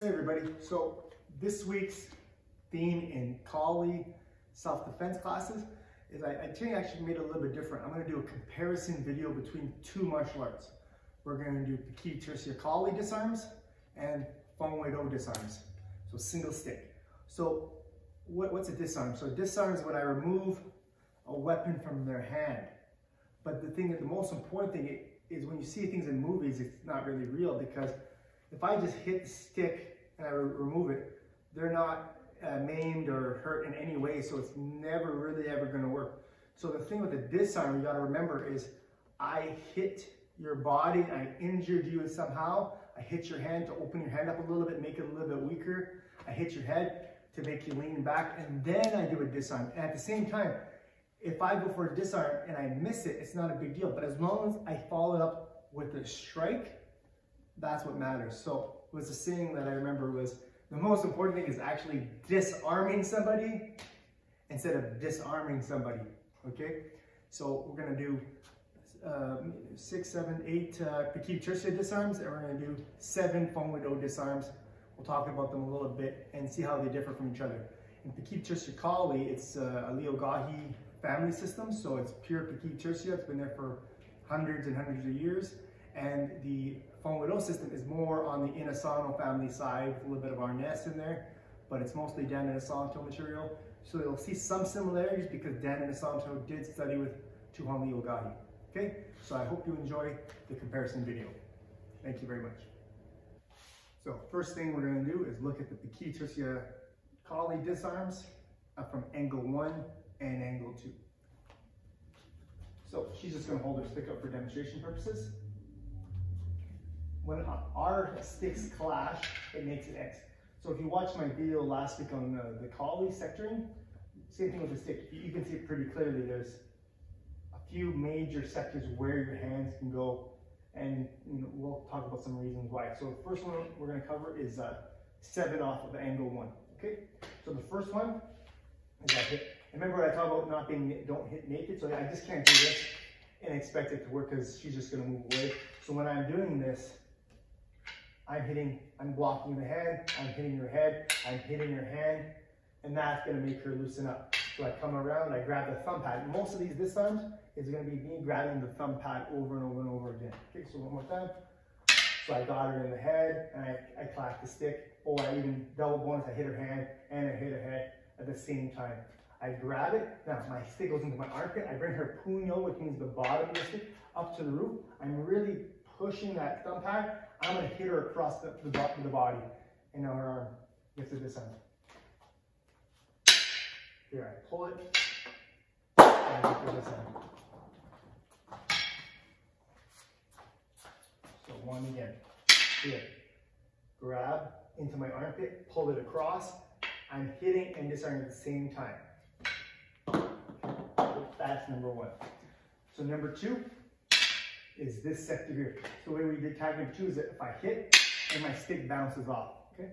Hey everybody, so this week's theme in Kali self-defense classes is I think I actually made it a little bit different. I'm going to do a comparison video between two martial arts. We're going to do Pekiti Tirsia Kali disarms and Fong Wei Do disarms, so single stick. So what's a disarm? So a disarm is when I remove a weapon from their hand. But the thing, the most important thing is when you see things in movies, it's not really real because if I just hit the stick and I remove it, they're not maimed or hurt in any way, so it's never really ever going to work. So the thing with the disarm you got to remember is I hit your body, I injured you somehow, I hit your hand to open your hand up a little bit, make it a little bit weaker, I hit your head to make you lean back, and then I do a disarm. And at the same time, if I go for a disarm and I miss it, it's not a big deal, but as long as I follow it up with a strike, that's what matters. So it was a saying that I remember was the most important thing is actually disarming somebody instead of disarming somebody, okay? So we're gonna do 6, 7, 8 Pekiti Tirsia disarms, and we're gonna do 7 Fong Wei Do disarms. We'll talk about them a little bit and see how they differ from each other. In Pekiti Tirsia Kali, it's a Leo Gaje family system, so it's pure Pekiti Tirsia. It's been there for hundreds and hundreds of years. And the Fong Wei Do system is more on the Inosanto family side, with a little bit of Arnis in there, but it's mostly Dan Inosanto material. So you'll see some similarities because Dan Inosanto did study with Tuhon Leo Gaje. Okay, so I hope you enjoy the comparison video. Thank you very much. So first thing we're going to do is look at the Pekiti Tirsia Kali disarms from angle 1 and angle 2. So she's just going to hold her stick up for demonstration purposes. When our sticks clash, it makes an X. So if you watch my video last week on the Kali sectoring, same thing with the stick. You can see it pretty clearly. There's a few major sectors where your hands can go, and you know, we'll talk about some reasons why. So the first one we're going to cover is 7 off of angle 1. Okay. So the first one is that hit. Remember I talked about don't hit naked. So I just can't do this and expect it to work because she's just going to move away. So when I'm doing this, I'm blocking the hand, I'm hitting your head, I'm hitting your hand, and that's gonna make her loosen up. So I come around, I grab the thumb pad. Most of these disarms is gonna be me grabbing the thumb pad over and over and over again. Okay, so one more time. So I got her in the head, and I clack the stick, or I even double bonus, I hit her hand, and I hit her head at the same time. I grab it, now my stick goes into my armpit, I bring her puño, which means the bottom of the stick, up to the roof. I'm really pushing that thumb pad. I'm going to hit her across the bottom of the body, and now her arm gets to this end. Here, I pull it, and I get to this end. So one again. Here, grab into my armpit, pull it across. I'm hitting and disarming at the same time. That's number 1. So number 2. Is this sector here. So the way we did tag number 2 is that if I hit and my stick bounces off, okay?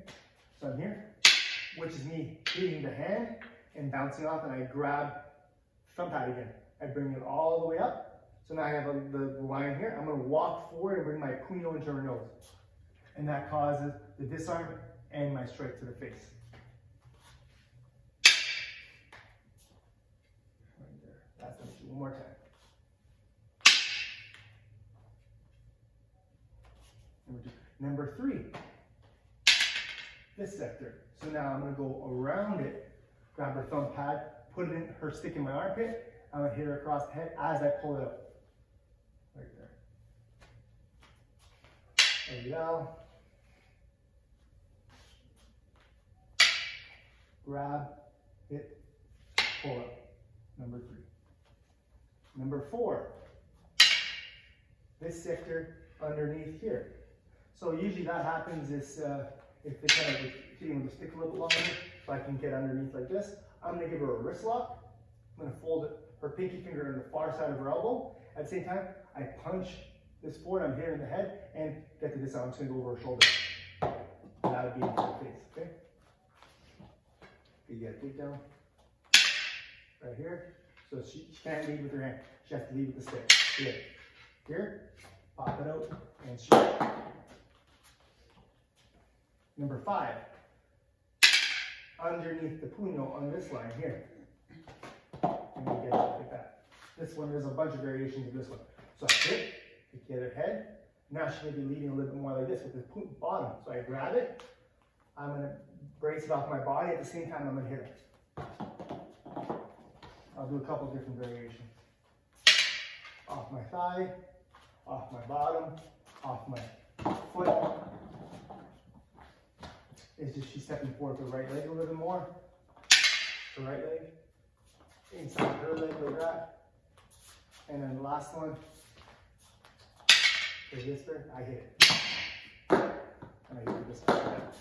So I'm here, which is me hitting the hand and bouncing off, and I grab thumb pad again. I bring it all the way up. So now I have the line here. I'm gonna walk forward and bring my puño into her nose. And that causes the disarm and my strike to the face. Right there, that's number 2, one more time. Number 3, this sector. So now I'm going to go around it, grab her thumb pad, put it in her stick in my armpit. I'm going to hit her across the head as I pull it up. Right there. There you go. Grab, hit, pull up. Number 3. Number 4, this sector underneath here. So usually that happens is if they kind of hitting with the stick a little bit longer, so I can get underneath like this. I'm gonna give her a wrist lock. I'm gonna fold her pinky finger on the far side of her elbow. At the same time, I punch this forward, I'm hitting the head, and get to this arm, I'm just gonna go over her shoulder. That would be in her face, okay? You gotta dig down right here. So she can't lead with her hand. She has to lead with the stick. Here, here, pop it out, and shoot. Number 5, underneath the puño on this line here. And you get it like that. This one, there's a bunch of variations of this one. So I hit, take the other head. Now she may be leading a little bit more like this with the bottom. So I grab it, I'm going to brace it off my body, at the same time I'm going to hit it. I'll do a couple different variations. Off my thigh, off my bottom, off my foot. It's just she's stepping forward with her right leg a little bit more. Her right leg, inside her leg like that. And then the last one, the whisper, I hit it. And I hit the whisper like that.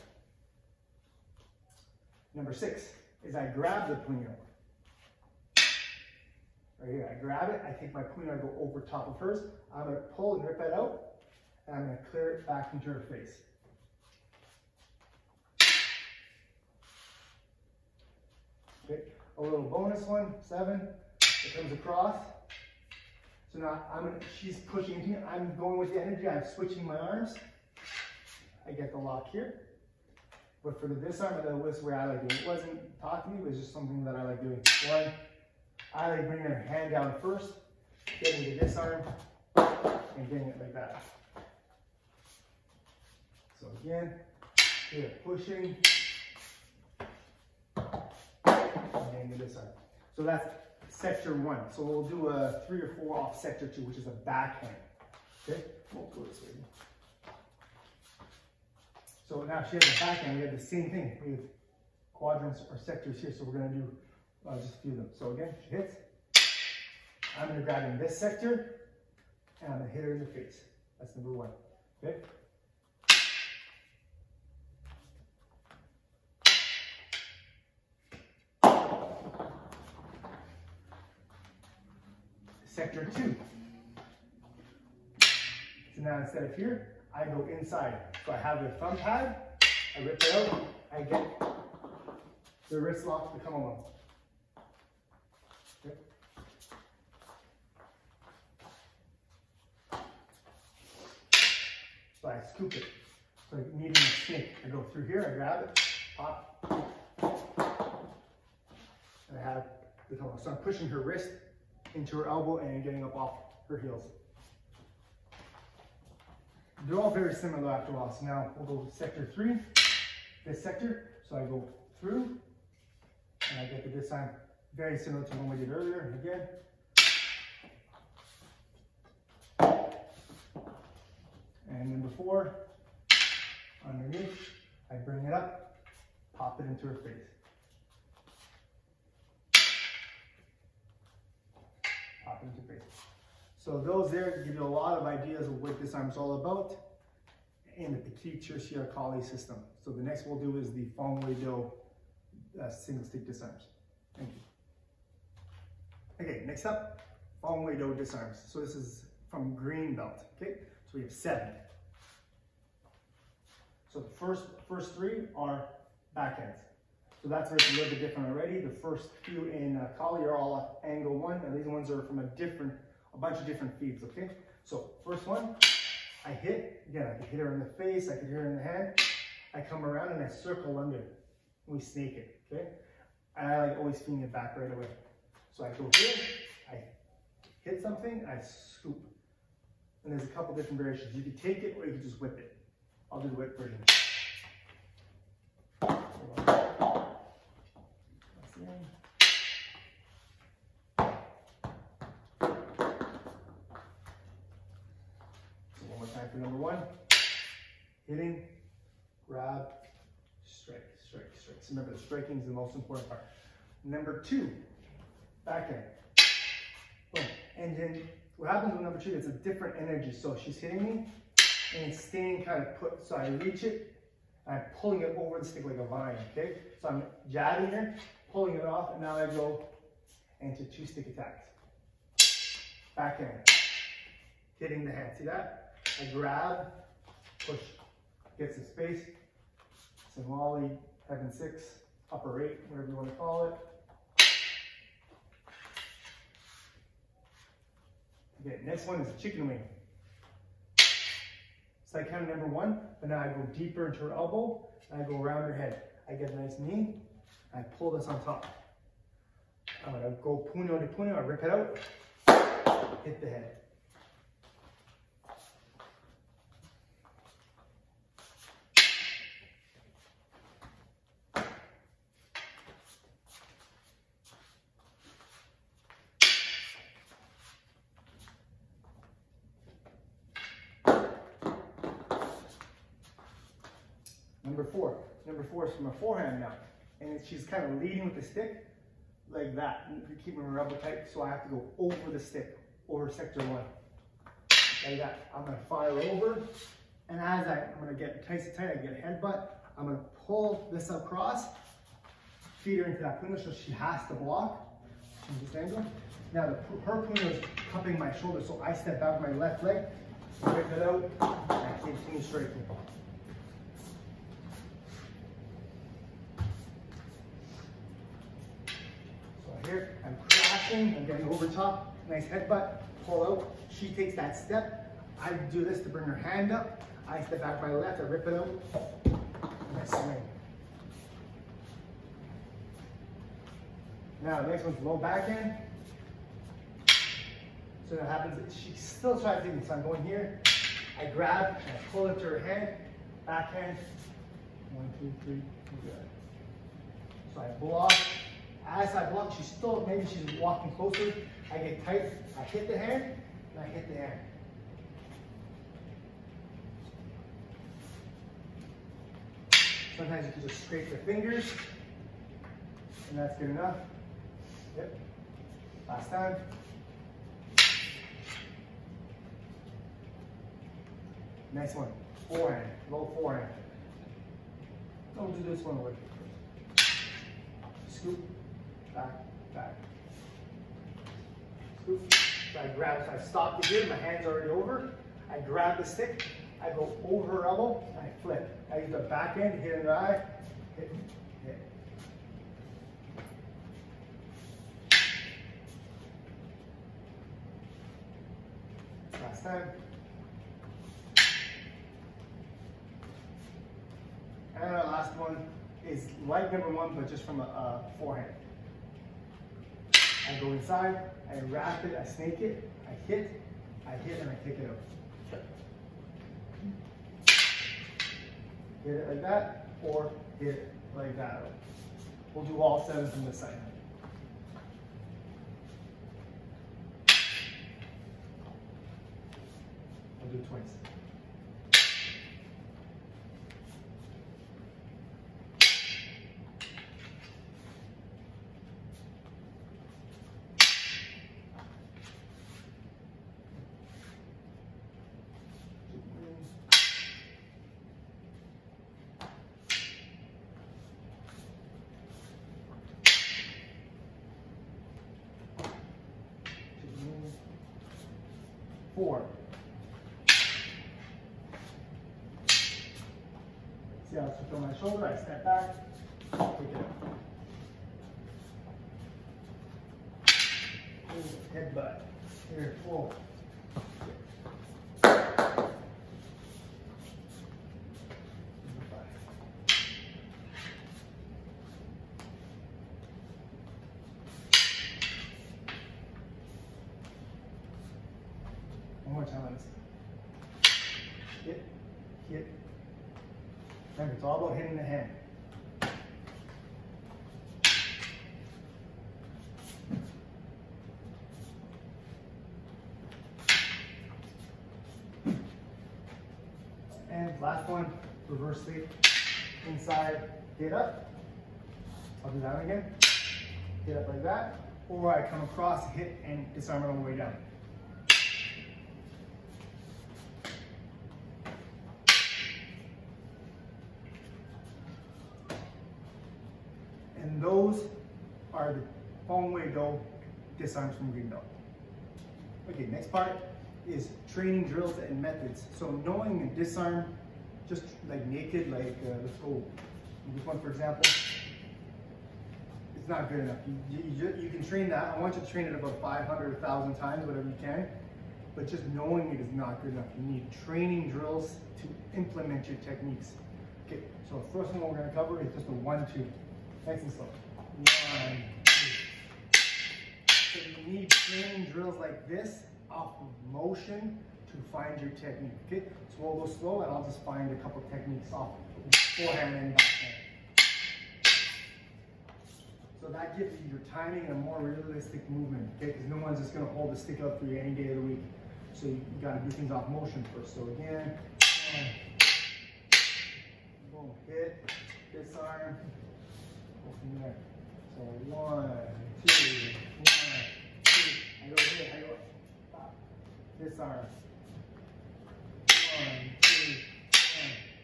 Number 6 is I grab the puño. Right here, I grab it, I take my puño, I go over top of hers. I'm going to pull and rip that out, and I'm going to clear it back into her face. Okay, a little bonus one, 7, it comes across. So now she's pushing in here, I'm going with the energy, I'm switching my arms. I get the lock here. But for the disarm, that was where I like doing. It wasn't taught to me, it was just something that I like doing. One, I like bringing her hand down first, getting the disarm, and getting it like that. So again, here, pushing, and getting the disarm. So that's sector 1. So we'll do a 3 or 4 off sector 2, which is a backhand. Okay, we'll go this way. So now she has a backhand, we have the same thing. We have quadrants or sectors here, so we're going to do just a few of them. So again, she hits. I'm going to grab in this sector, and I'm going to hit her in the face. That's number 1. Okay? Sector 2. So now instead of here, I go inside. So I have the thumb pad, I rip it out, I get the wrist lock to come along. Okay. So I scoop it. So like needing a snake. I go through here, I grab it, pop, and I have the thumb. So I'm pushing her wrist into her elbow and getting up off her heels. They're all very similar after a while. So now we'll go to sector 3, this sector. So I go through and I get to this time. Very similar to the one we did earlier. Again. And number 4, underneath, I bring it up, pop it into her face. Pop it into her face. So those there give you a lot of ideas of what this arm's all about in the Pekiti Tirsia Kali system. So the next we'll do is the Fong Wei Do single stick disarms. Thank you. Okay, next up, Fong Wei Do disarms. So this is from green belt. Okay, so we have 7. So the first 3 are backhands. So that's where it's a little bit different already. The first few in Kali are all angle 1, and these ones are from a bunch of different feeds, okay? So first one, I hit, again, I can hit her in the face, I can hit her in the hand, I come around and I circle under, we snake it, okay? And I like always feeling it back right away. So I go here, I hit something, I scoop. And there's a couple different variations. You can take it or you can just whip it. I'll do the whip version. Number 1, hitting, grab, strike, strike, strike. So remember, the striking is the most important part. Number 2, backhand. Boom. And then what happens with number 2 is a different energy. So she's hitting me and it's staying kind of put. So I reach it and I'm pulling it over the stick like a vine, okay? So I'm jabbing her, pulling it off, and now I go into 2 stick attacks. Backhand, hitting the hand. See that? I grab, push, get some space, Somali, heaven 6, upper 8, whatever you want to call it. Okay, next one is chicken wing. So I counted number one, but now I go deeper into her elbow, and I go around her head. I get a nice knee, and I pull this on top. I'm gonna go puño to puño, I rip it out, hit the head. Number four is from her forehand now, and she's kind of leading with the stick like that, keeping her elbow tight, so I have to go over the stick, over sector one, like that. I'm going to fire over, and as I'm going to get tight, I get a headbutt, I'm going to pull this across, feed her into that puño, so she has to block from this angle. Now her puño is cupping my shoulder, so I step out with my left leg, whip it out, and I continue striking. Here, I'm crashing, I'm getting over top, nice headbutt, pull out, she takes that step, I do this to bring her hand up, I step back by the left, I rip it out, and I swing. Now the next one's low backhand, so that happens, she still tries to do this, so I'm going here, I grab, and I pull it to her head, backhand, one, two, three, good. So I block. As I block, she's still, maybe she's walking closer. I get tight, I hit the hand, and I hit the hand. Sometimes you can just scrape the fingers, and that's good enough. Yep, last time. Next one, forehand, low forehand. Don't do this one away. Scoop. Back, back. Scoop. So I grab, so I stop the gear, my hand's already over. I grab the stick, I go over her elbow, and I flip. I use the back end, hit in the eye, hit, hit. Last time. And our last one is like number one, but just from a forehand. I go inside, I wrap it, I snake it, I hit, and I kick it out. Hit it like that, or hit it like that. We'll do all seven from this side. I'll do it twice. Four. See how I switch on my shoulder, I step back, kick it out. Headbutt. Here, four. Hit. Remember, it's all about hitting the hand. And last one, reverse sweep. Inside, hit up. I'll do that one again. Hit up like that. Or I come across, hit, and disarm it on the way down. And those are the Fong Wei Do disarms from green belt. Okay, next part is training drills and methods. So knowing and disarm, just like naked, like let's go. This one, for example, it's not good enough. You can train that. I want you to train it about 500 or 1,000 times, whatever you can. but just knowing it is not good enough. You need training drills to implement your techniques. Okay, so the first one we're going to cover is just a 1-2. Nice and slow. 1-2. So you need training drills like this off of motion to find your technique. Okay, so we'll go slow and I'll just find a couple of techniques off forehand and backhand. So that gives you your timing and a more realistic movement, okay? Because no one's just going to hold the stick up for you any day of the week. So you got to do things off motion first. So again, boom, hit, disarm, go from there. So 1, 2, 1, 2. I go hit, I go, stop, disarm. 1, 2, 1,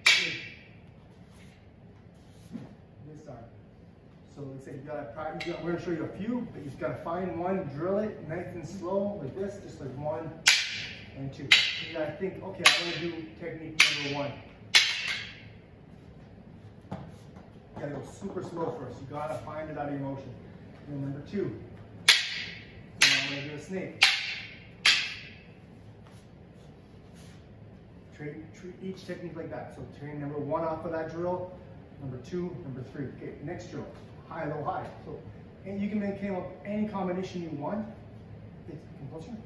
2. Disarm. So let's say you gotta practice, we're gonna show you a few, but you just gotta find one, drill it, nice and slow, like this, just like 1 and 2. You gotta think, okay, I'm gonna do technique number 1. You gotta go super slow first. You gotta find it out of your motion. And number 2. So now I'm gonna do a snake. Treat each technique like that. So train number 1 off of that drill, number 2, number 3. Okay, next drill. High, low, high. So, and you can make any combination you want. It's compulsion.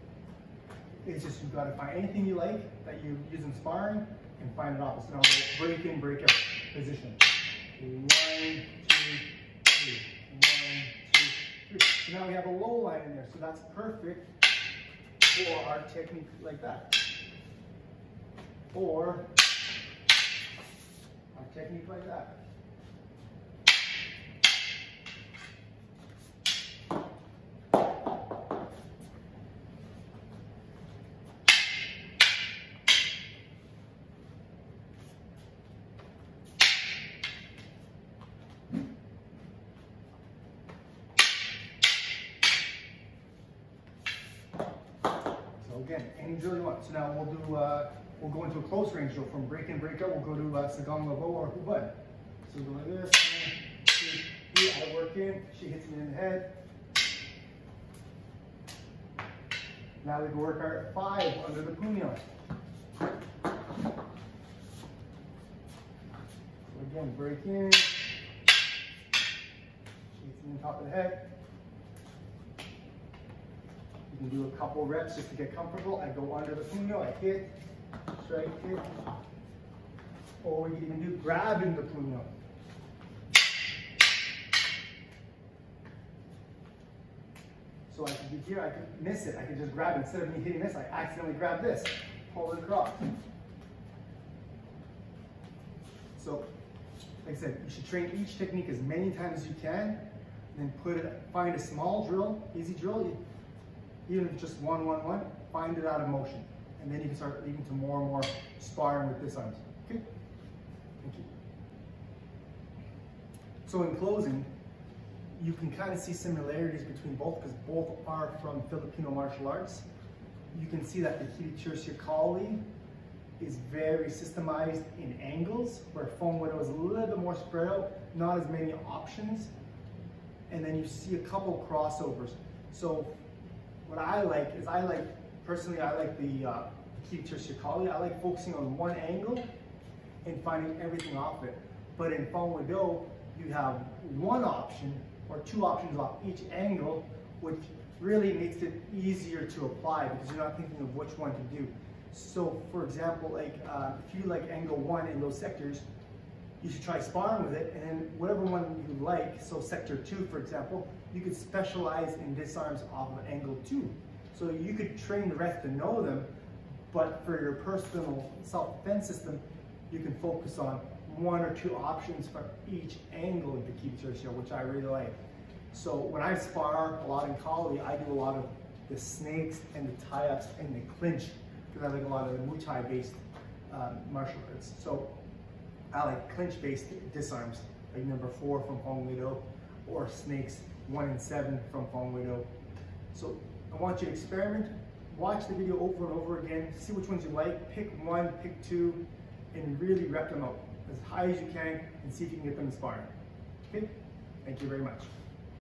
It's just you've got to find anything you like that you use in sparring and find it off. So now break in, break out position. 1, 2, 3, 1, 2, 3. So now we have a low line in there. So that's perfect for our technique like that. Or our technique like that. Again, any drill you want. So now we'll go into a close range drill. From break in, break out, we'll go to Sagang Labo or Kubai. So we go like this, 1, 2, 3, I work in, she hits me in the head. Now we can work our 5 under the punyon. So again, break in, she hits me on top of the head. You can do a couple reps just to get comfortable. I go under the punyo, I hit, strike, hit. Or you can even do grabbing the punyo. So I can do here, I can miss it. I can just grab it. Instead of me hitting this, I accidentally grab this. Pull it across. So, like I said, you should train each technique as many times as you can. And then find a small drill, easy drill. Even if it's just 1, 1, 1, find it out of motion. And then you can start leading to more and more sparring with disarms. Okay? Thank you. So in closing, you can kind of see similarities between both because both are from Filipino martial arts. You can see that the Pekiti Tirsia Kali is very systemized in angles, where Fong Wei Do is a little bit more spread out, not as many options. And then you see a couple crossovers. So what I like is I like the Pekiti Tirsia Kali. I like focusing on one angle and finding everything off it. But in Fong Wei Do, you have one option or 2 options off each angle, which really makes it easier to apply because you're not thinking of which one to do. So for example, like if you like angle 1 in those sectors, you should try sparring with it, and then whatever one you like, so sector 2 for example, you could specialize in disarms off of angle 2. So you could train the ref to know them, but for your personal self-defense system, you can focus on 1 or 2 options for each angle in Pekiti Tirsia, which I really like. So when I spar a lot in Kali, I do a lot of the snakes and the tie-ups and the clinch, because I like a lot of the Muay Thai based martial arts. So I like clinch-based disarms, like number 4 from Fong Wei Do, or snakes 1 and 7 from Fong Wei Do. So I want you to experiment, watch the video over and over again, see which ones you like, pick 1, pick 2, and really rep them out as high as you can and see if you can get them inspired. Okay? Thank you very much.